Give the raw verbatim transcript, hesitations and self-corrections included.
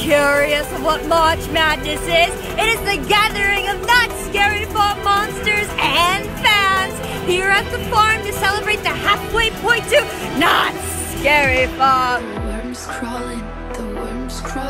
curious of what March Madness is? It is the gathering of Knott's Scary Farm monsters and fans here at the farm to celebrate the halfway point to Knott's Scary Farm. The worms crawling, the worms crawling.